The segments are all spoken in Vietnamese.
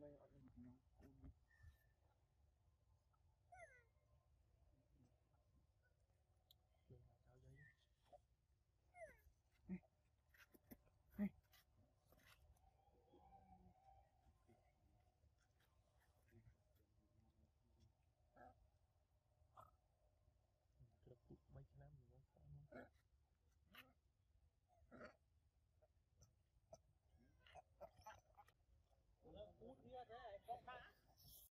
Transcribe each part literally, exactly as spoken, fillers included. đây, ở đây một nhóm.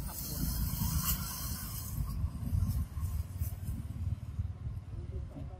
không bỏ lỡ những video hấp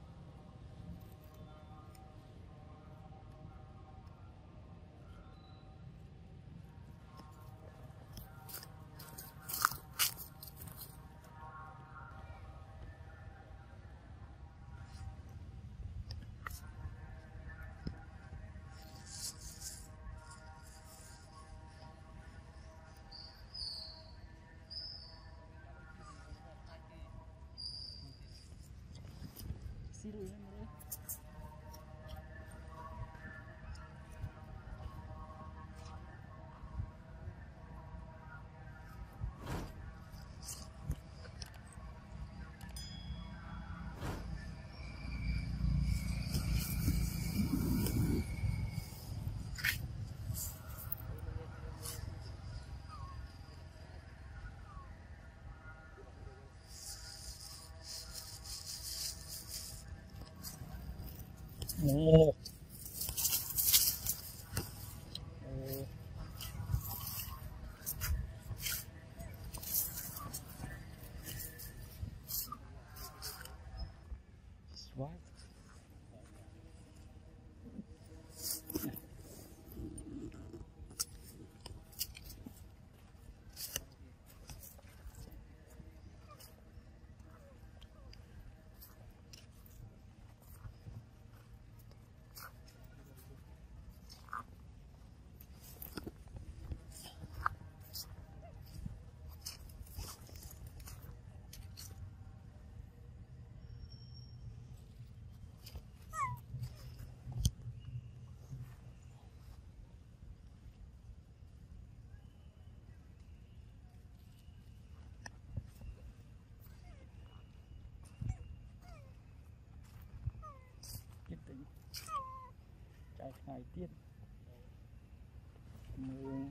dẫn. See you later. Oh. Oh. What? Ngày tiết mười